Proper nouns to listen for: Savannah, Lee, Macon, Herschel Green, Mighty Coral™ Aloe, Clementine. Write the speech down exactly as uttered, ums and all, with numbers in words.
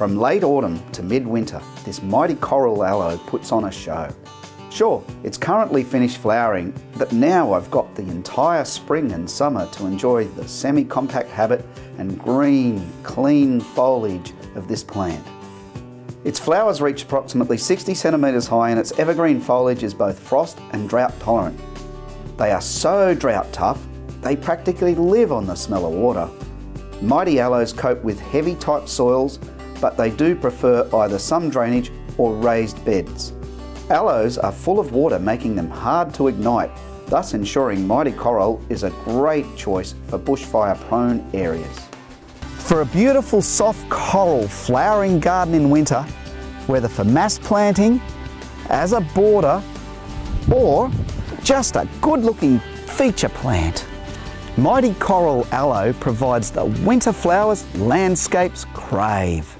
From late autumn to mid-winter, this mighty coral aloe puts on a show. Sure, it's currently finished flowering, but now I've got the entire spring and summer to enjoy the semi-compact habit and green, clean foliage of this plant. Its flowers reach approximately sixty centimetres high and its evergreen foliage is both frost and drought tolerant. They are so drought tough, they practically live on the smell of water. Mighty aloes cope with heavy type soils, but they do prefer either some drainage or raised beds. Aloes are full of water, making them hard to ignite, thus ensuring Mighty Coral is a great choice for bushfire-prone areas. For a beautiful soft coral flowering garden in winter, whether for mass planting, as a border, or just a good-looking feature plant, Mighty Coral Aloe provides the winter flowers landscapes crave.